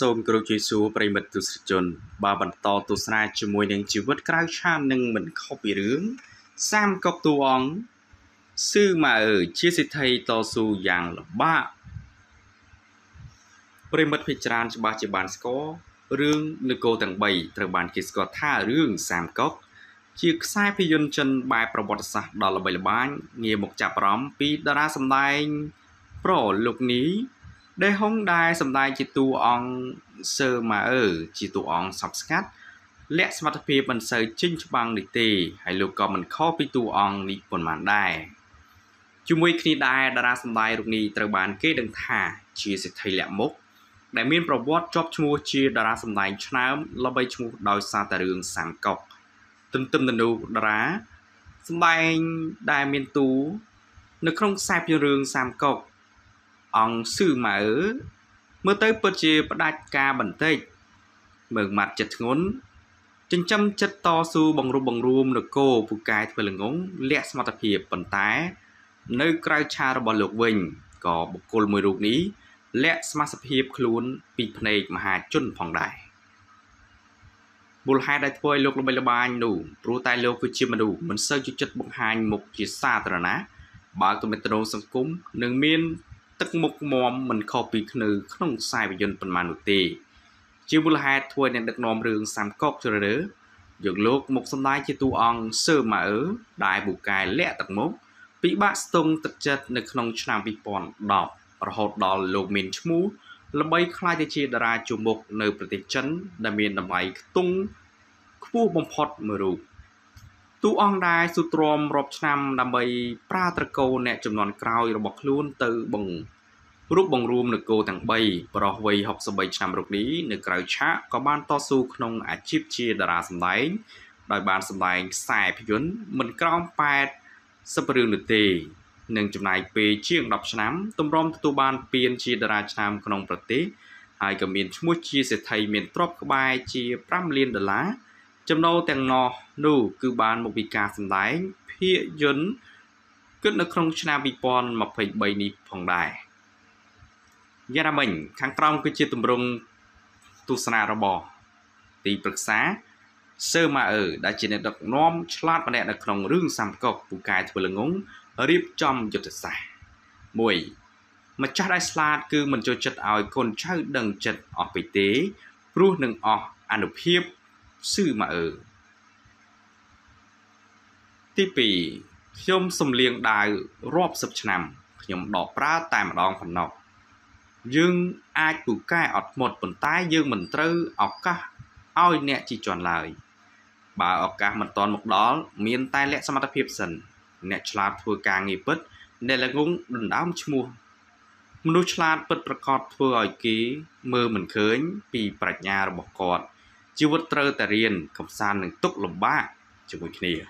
สมกรุจิสูปริมัตุสจนบาบันตอตุสนายจมวยหนึ่งชีวิตกลายชาหนึ่งเหมือนเข้าไปเรื่องสามกับตัวอ๋องซื่อมาชีสิไทยต่อสู้อย่างลำบากปริมัตพิจารณาฉบับฉบับสกอเรื่องนโกต่างใบตระบานกิสกอท่าเรื่องสามก๊กชีกสายพยนต์จนบายประวัติศาสตร์ดอลใบละบ้านเงียบกจับร้อมปีดาราสำนัยโปรลูกนี้ได้ห้องได้สำหรับจิตูอองเซอร์มาจิตูอองสับสกัดและสมัติพีมันเซอร์จิ้งบังดิตีให้ลูกก็มันข้อพิตูอองนิพนธ์มันได้จุมวิคณีได้ดาราสำหรับลูกนี้ตระบานเกดังท่าชีสิทธิ์แหลมมุกได้มีประวัติจบชั่วโมงชีดาราสำหรับชนะระบายชั่วโดยซาตาเรืองสามกอกตึมตันดูดาราสำหรับได้เมียนตูในครองสายพิเรืองสามกอกอ๋องซื่อมาเมื่อเตยเปิดเจประดาคาบันเตยเมืองมัดจัดงนจึงจำจัดต่อสู้บังรูมนโกผู้กายเพื่อหลงงเละสมรรถเพียบปันท้ายในกลายชาระบอลหลกเวงก่อบุกโกลมวยลูกนี้และสมรรถเพียบคลุ้นปีพเนกมหาจุนผ่องได้บุลไฮได้ถอยลูกลงไปละบายหนูปรูตายลูกคือจิมาดูมันเซอร์จุดจัดบุกหายมุกจิตซาตระนะบางตัวเป็นตัวสังคมหนึ่งมีนตักมุกมอมมันเข้าปีขนึงขนมสายไปยนต์ปนมานุตีจิบุลไฮถวยในดักนอมเรืองสามก๊กเจริญหยกโลกมุกสำลายจิตูอองเสื่อมาได้บุกกายและตักมุกปีบะสตงตักจัดในขนมชนามปีปอนดอกระหดดอลโลกเมนชมูละใบคลายจะชีดาราจุมุกในปฏิจันดาเมียนดำไหลตุ้งคู่บอมพอดมือรูตูอองได้สุตรมรบชนำดำใบปลาตะโกเนจำนวนกล่าวระบบคลุ้นเตอบังรูปบังรูมหนึ่งโกต่างใบประวัยหกสบายชนำรูปนี้หนึ่งกล่าวชะก็บ้านต่อสู้ขนมอาชีพเชียดาราสำลัยโดยบ้านสำลัยสายพยุนเหมือนกล้องแปดสปริงหนึ่งตีหนึ่งจำนายปีเชียงดับชนำตุ่มรอมตูบานเปลี่ยนเชียดาราชนำขนมประติไฮกับเมียนชมุชีเสถียรเมียนตรบกบายเชียพร่ำเลียนดลาจำนวนแต่งนอนูคือบานมุกบิกาสำลายเพียยนก็นักครองชนะบิปอนมาเผยใบนี้ผ่องได้ยาดามิงขังตรอมคือเจตุมรงตุสนาระบอตีปรึกษาเซอร์มาได้เจนดักน้อมฉลาดมาแดดนักครองเรื่องสามก๊กผู้กายทวลงงรีบจอมหยุดใส่มวยมาจัดไอสลาดคือมันจะจัดเอาคนใช้ดังจัดออกไปเตะรู้หนึ่งออกอนุเพียบซื่อมาที่ปียมสมเลียงดายรอบสับชนำยมดอกปลาตามดองผนนกยึงอาจุกายอดหมดผลใต้ยึงเหมือนเตอออกกะอ้อยเนี่ยจีจวนลายบ่าออกกะเหมือนตอนหมกดอลมีนใต้และสมรรถเพียบสันเนี่ยฉลาดทัวกางงีปิดเนี่ยละงงดุนดาวชมัวมนุษย์ฉลาดเปิดประกอบทัวไอกีมือเหมือนเขินปีปรัชญาระบบกอดชีวิตเตอแต่เรียนกับซานหนึ่งตุกลมบ้าจมูกเนีย